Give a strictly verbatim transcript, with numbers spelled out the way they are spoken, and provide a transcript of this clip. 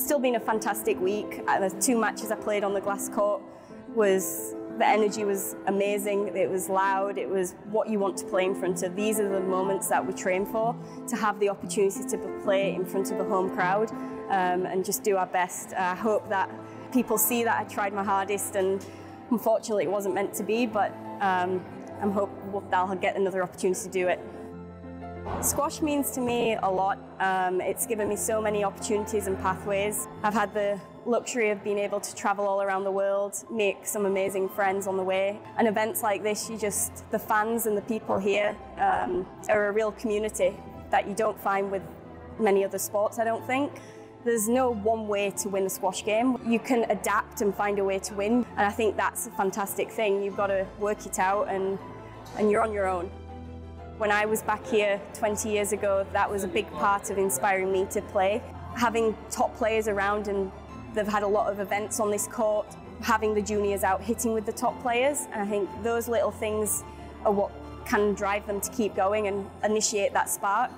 It's still been a fantastic week. The two matches I played on the glass court was, the energy was amazing, it was loud, it was what you want to play in front of. These are the moments that we train for, to have the opportunity to play in front of a home crowd um, and just do our best. I hope that people see that I tried my hardest, and unfortunately it wasn't meant to be, but um, I'm hopeful that I'll get another opportunity to do it. Squash means to me a lot. Um, it's given me so many opportunities and pathways. I've had the luxury of being able to travel all around the world, make some amazing friends on the way. And events like this, you just, the fans and the people here um, are a real community that you don't find with many other sports, I don't think. There's no one way to win a squash game. You can adapt and find a way to win. And I think that's a fantastic thing. You've got to work it out and, and you're on your own. When I was back here twenty years ago, that was a big part of inspiring me to play. Having top players around, and they've had a lot of events on this court, having the juniors out hitting with the top players, and I think those little things are what can drive them to keep going and initiate that spark.